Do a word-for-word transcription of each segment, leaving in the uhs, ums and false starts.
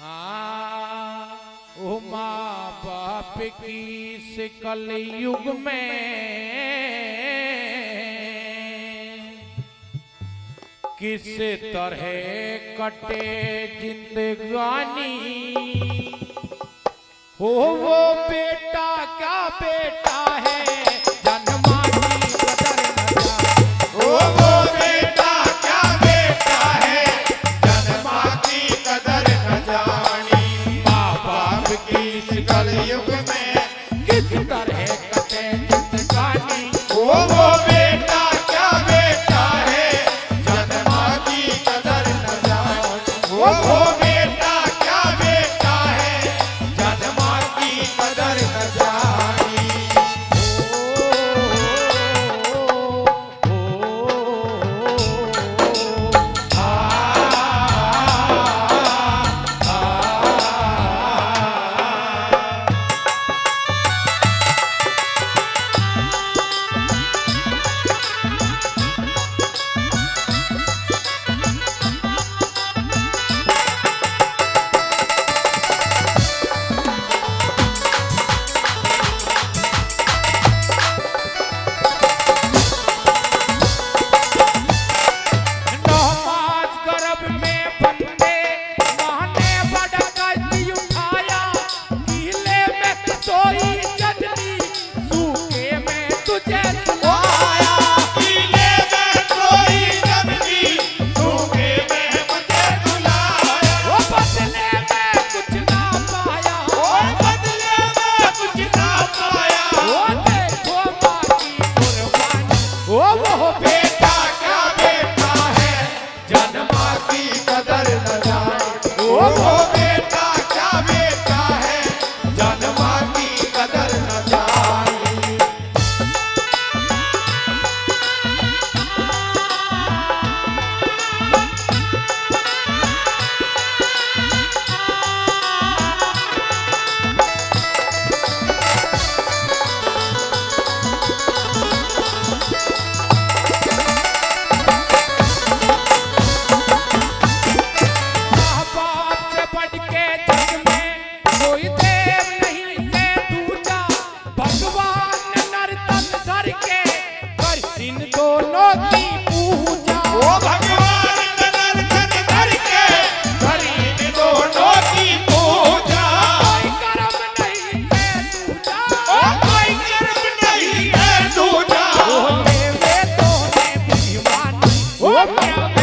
हाँ उमा बाप की से कलयुग में किस तरह कटे जिंदगानी हो वो बेटा क्या बेटा है जन्मा की कदर न जाने हो वो बेटा क्या बेटा है जन्मा की कदर न जानी माँ बाप की इस कलयुग में किस तरह कटे जिंदगानी हो वो बेटा क्या बेटा है जन्मा की कदर न जानी हो वो Oh, you are my.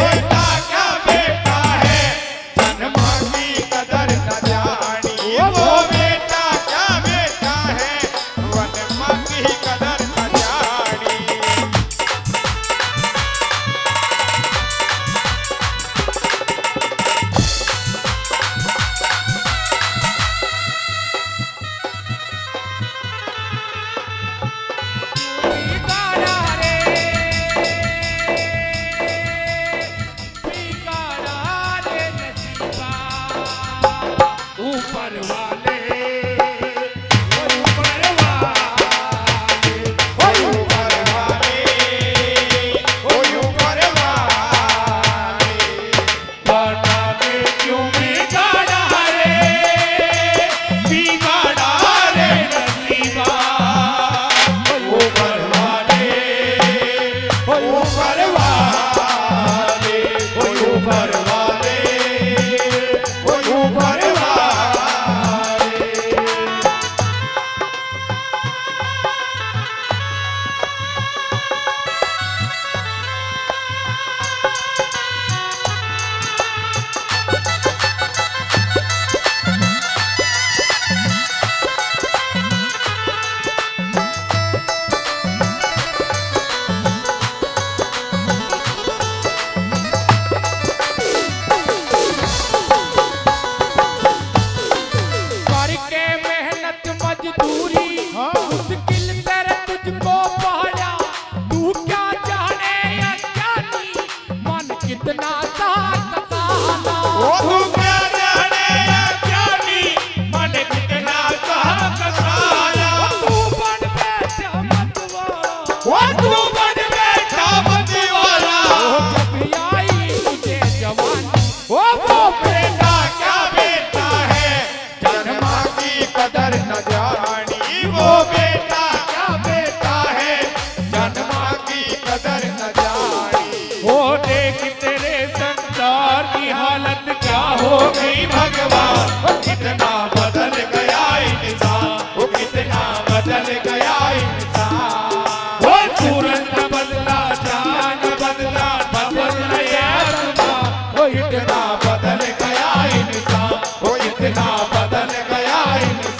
भी भगवान कितना बदल गया इंसान, वो कितना बदल गया इंसान। वो सूरज न बदला, चांद न बदला, बदल गया इंसान, वो इतना बदल गया इंसान, वो इतना बदल गया इंसान।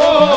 Oh!